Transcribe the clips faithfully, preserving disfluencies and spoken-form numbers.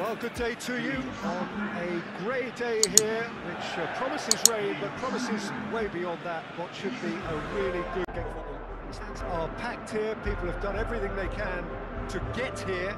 Well, good day to you on a grey day here, which uh, promises rain, but promises way beyond that what should be a really good game for them. The stands are packed here, people have done everything they can to get here.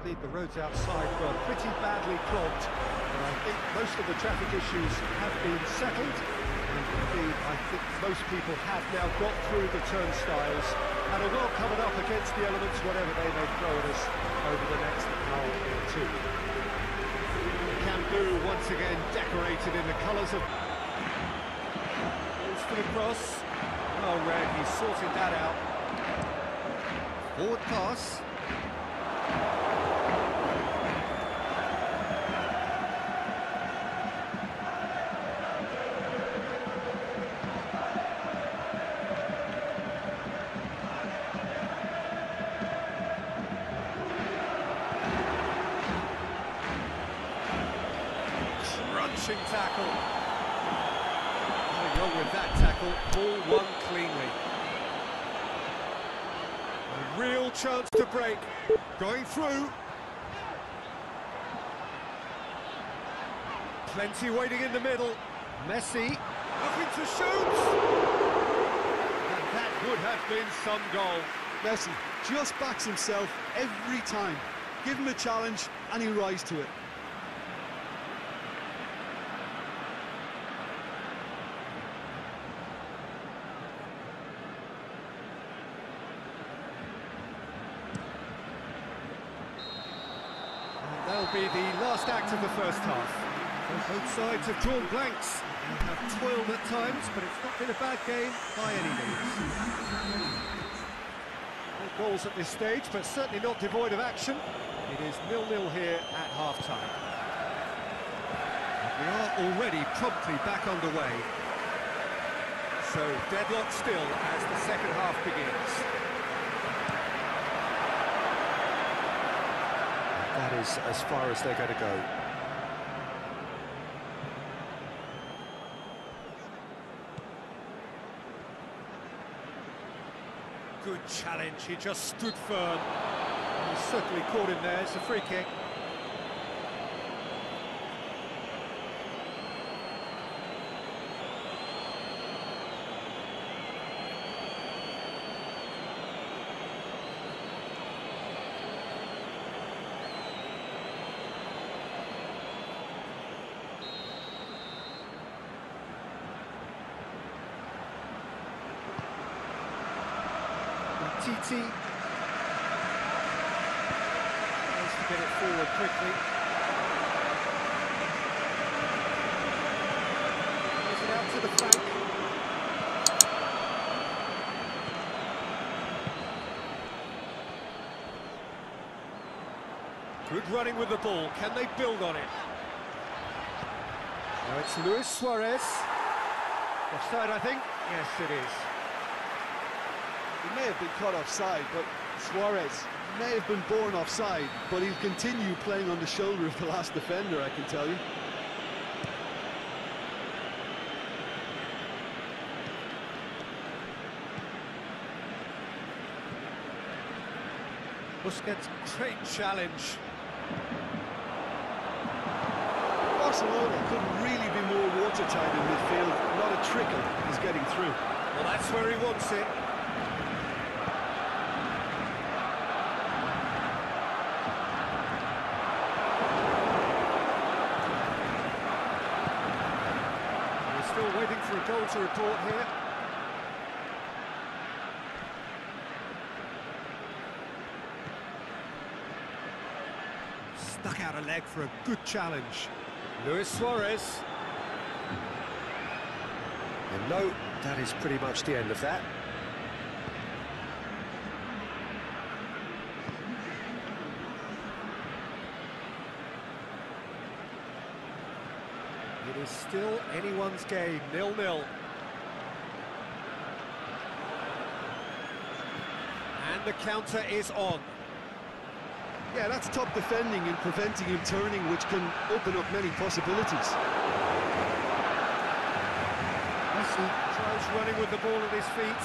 Indeed, the roads outside were pretty badly clogged, and I think most of the traffic issues have been settled. And indeed, I think most people have now got through the turnstiles and are well covered up against the elements, whatever they may throw at us over the next hour or two. The Camp Nou once again decorated in the colours of... Goes for the cross. Well read, he sorted that out. Forward pass. Tackle. Nothing wrong with that tackle. Ball won cleanly. A real chance to break. Going through. Plenty waiting in the middle. Messi looking to shoot. And that would have been some goal. Messi just backs himself every time. Give him a challenge and he rises to it. That'll be the last act of the first half. Both sides have drawn blanks and have toiled at times, but it's not been a bad game by any means. No goals at this stage, but certainly not devoid of action. It is nil nil here at half-time. We are already promptly back underway. So deadlocked still as the second half begins. That is as far as they're going to go. Good challenge, he just stood firm. He certainly caught him there, it's a free kick. Titi. Nice to get it forward quickly. Goes it out to the flank. Good running with the ball. Can they build on it? Now it's Luis Suarez. Offside, I think. Yes, it is. He may have been caught offside, but Suarez may have been born offside, but he'll continue playing on the shoulder of the last defender, I can tell you. Busquets, great challenge. Barcelona couldn't really be more watertight in midfield. Not a trickle he's getting through. Well, that's where he wants it. Waiting for a goal to report here. Stuck out a leg for a good challenge. Luis Suarez. And no, that is pretty much the end of that. It is still anyone's game, nil nil. And the counter is on. Yeah, that's top defending and preventing him turning, which can open up many possibilities. Messi tries running with the ball at his feet.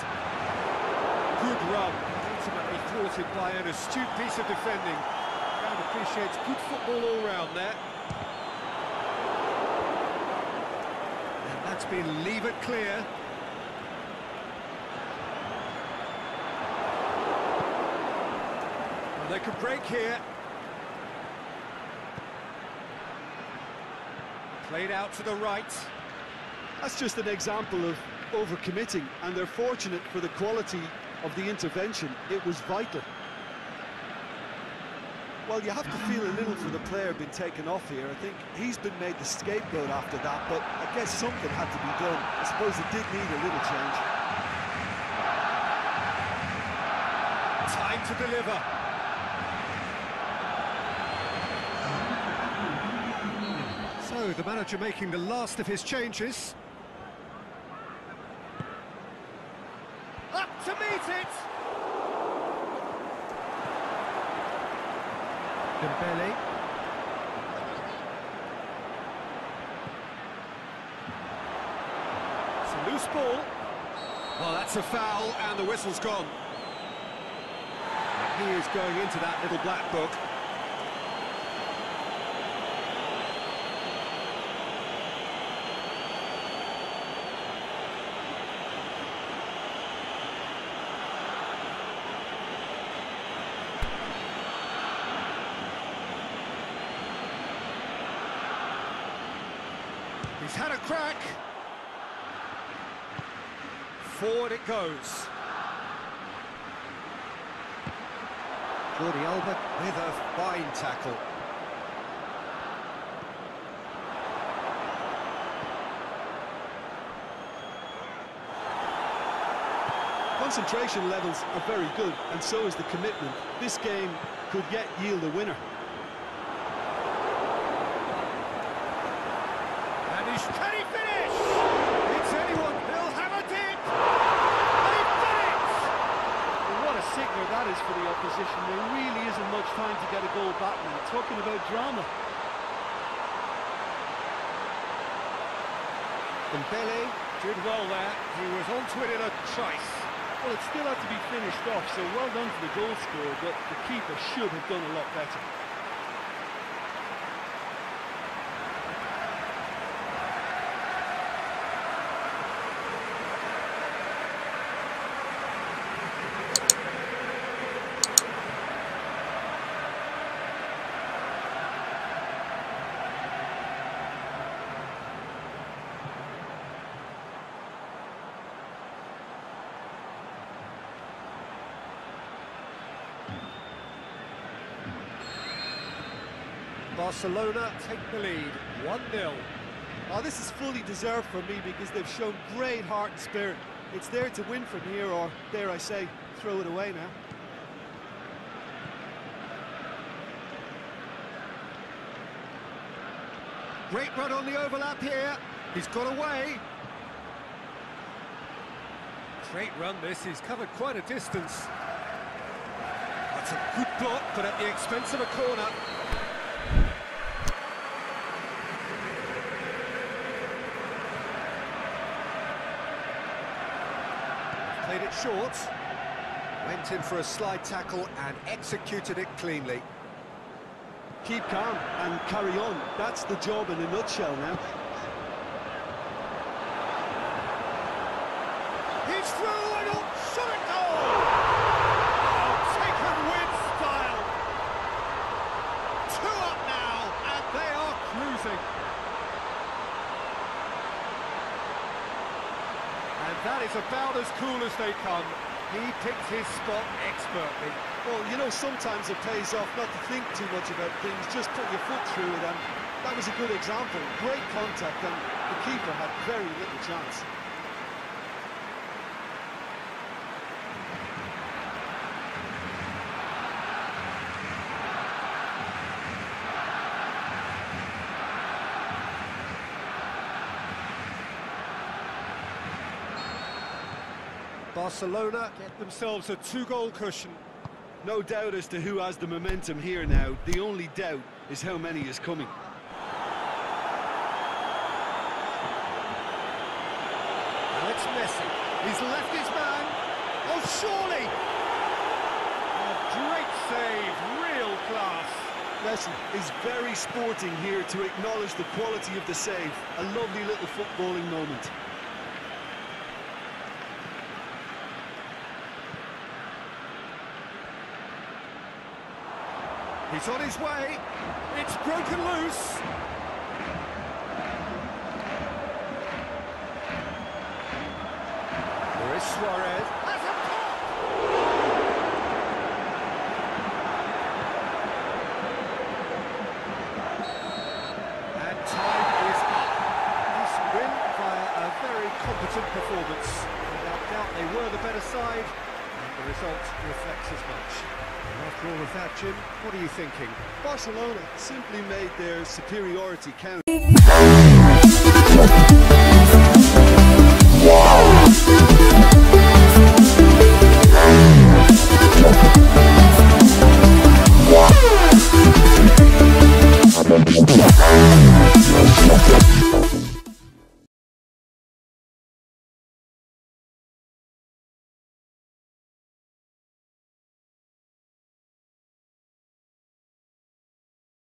Good run, ultimately thwarted by an astute piece of defending. and appreciates good football all round there. And that's been levered clear. And they could break here. Played out to the right. That's just an example of overcommitting, and they're fortunate for the quality of the intervention. It was vital. Well, you have to feel a little for the player being taken off here. I think he's been made the scapegoat after that, but I guess something had to be done. I suppose it did need a little change. Time to deliver. So, the manager making the last of his changes. Up to meet it! Dembele. It's a loose ball. Well, that's a foul, and the whistle's gone. He is going into that little black book. He's had a crack. Forward it goes. Jordi Alba with a fine tackle. Concentration levels are very good, and so is the commitment. This game could yet yield a winner. Can he finish? It's anyone, he'll have a dip! And he did it! Well, what a signal that is for the opposition. There really isn't much time to get a goal back now. Talking about drama. Dembele did well there. He was onto it in a trice. Well, it still had to be finished off, so well done for the goal scorer, but the keeper should have done a lot better. Barcelona take the lead, one nil. Oh, this is fully deserved for me because they've shown great heart and spirit. It's there to win from here, or, dare I say, throw it away now. Great run on the overlap here. He's got away. Great run this, he's covered quite a distance. That's a good block, but at the expense of a corner. Played it short, went in for a slide tackle and executed it cleanly. Keep calm and carry on. That's the job in a nutshell now. He's through and he'll shot it goal! Oh, taken with style. Two up now and they are cruising. That is about as cool as they come. He picks his spot expertly. Well, you know, sometimes it pays off not to think too much about things, just put your foot through it, and that was a good example. Great contact, and the keeper had very little chance. Barcelona get themselves a two-goal cushion. No doubt as to who has the momentum here now. The only doubt is how many is coming. Now it's Messi. He's left his man. Oh, surely! A great save, real class. Messi is very sporting here to acknowledge the quality of the save. A lovely little footballing moment. He's on his way. It's broken loose. Luis Suarez. That's a goal! And time is up. This win via a very competent performance. Without doubt, they were the better side. The result reflects as much. And after all of that, Jim, what are you thinking? Barcelona simply made their superiority count.